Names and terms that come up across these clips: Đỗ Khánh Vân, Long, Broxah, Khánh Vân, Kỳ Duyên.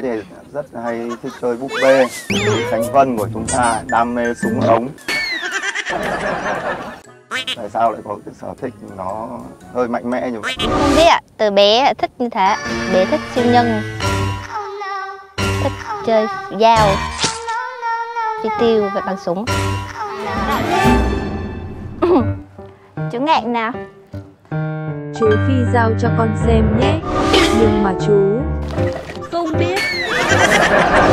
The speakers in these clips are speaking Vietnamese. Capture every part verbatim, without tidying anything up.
gái thì rất hay thích chơi búp bê. Khánh Vân của chúng ta đam mê súng ống. Tại sao lại có cái sở thích nó hơi mạnh mẽ như vậy? Không biết ạ, từ bé thích như thế. Bé thích siêu nhân, thích chơi dao, phi tiêu và bắn súng. Chú ngại nào? Chú phi dao cho con xem nhé. Nhưng mà chú không biết. Bắt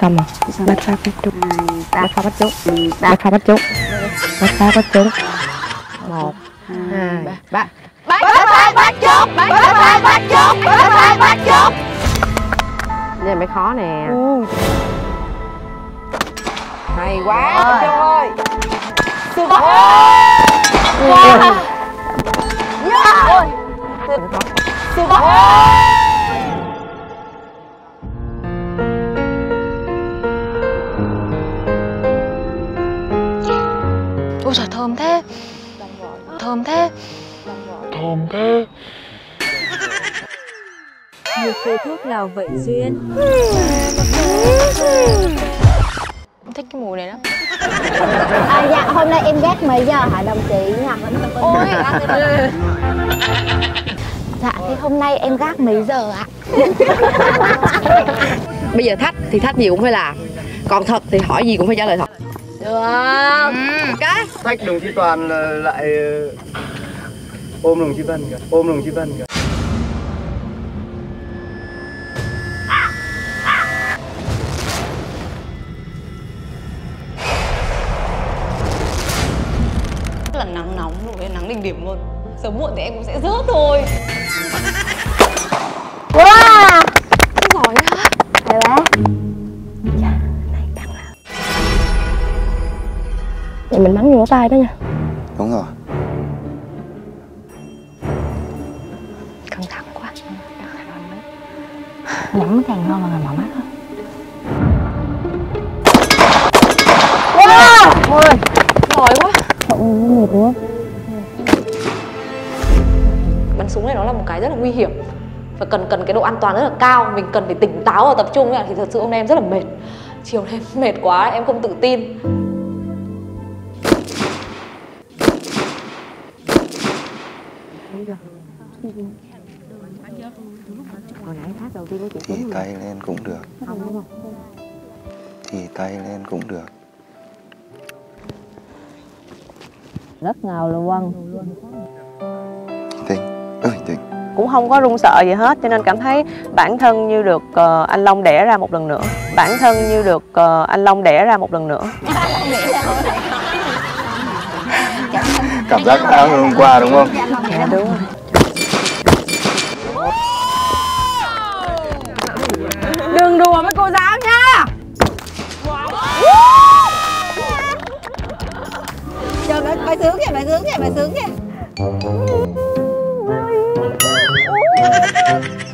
cầm à? Bắt phá bắt trúc. Bắt phá bắt trúc. Bắt phá bắt trúc. Bắt phá bắt trúc. Một, hai, ba. Bắt phá bắt trúc. Bắt phá bắt trúc. Bắt phá bắt trúc. Đây mới khó nè. Hay quá Khánh Vân ơi. Sướng quá. Wow. Yeah. Wow. Ôi trời, thơm thế. Thơm thế. Thơm thế. Một cây thuốc lào vậy Duyên. Em thích cái mùi này lắm. À, dạ, hôm nay em gác mấy giờ hả đồng chí nhỉ? Ôi. Dạ, thì hôm nay em gác mấy giờ ạ? Bây giờ thách thì thách gì cũng phải làm. Còn thật thì hỏi gì cũng phải trả lời thật. Được. Cái thách đồng chí Toàn lại ôm đồng chí Vân kìa. Ôm đồng chí Vân kìa. Là nắng nóng rồi, nắng đỉnh điểm luôn. Sớm muộn thì em cũng sẽ rớt thôi. Wow, giỏi quá. Hay quá. Chà, này căng lắm. Vậy mình bắn vô tay đó nha. Đúng rồi. Căng thẳng quá. Nhắm càng ngon mà mở mắt thôi. Wow, ôi, giỏi quá. Một đúng không? Bắn súng này nó là một cái rất là nguy hiểm và cần cần cái độ an toàn rất là cao. Mình cần phải tỉnh táo và tập trung. Thì thật sự hôm nay em rất là mệt. Chiều nay em mệt quá, em không tự tin. Thì tay lên cũng được. Thì tay lên cũng được. Rất ngầu là Vân. Tình, ơi tình. Cũng không có run sợ gì hết, cho nên cảm thấy bản thân như được uh, anh Long đẻ ra một lần nữa. Bản thân như được uh, anh Long đẻ ra một lần nữa. Cảm giác đã hôm qua đúng không? Dạ đúng rồi. Đừng đùa với cô giáo nha. Trời, bà, bà sướng kìa, bà sướng kìa, bà sướng kìa.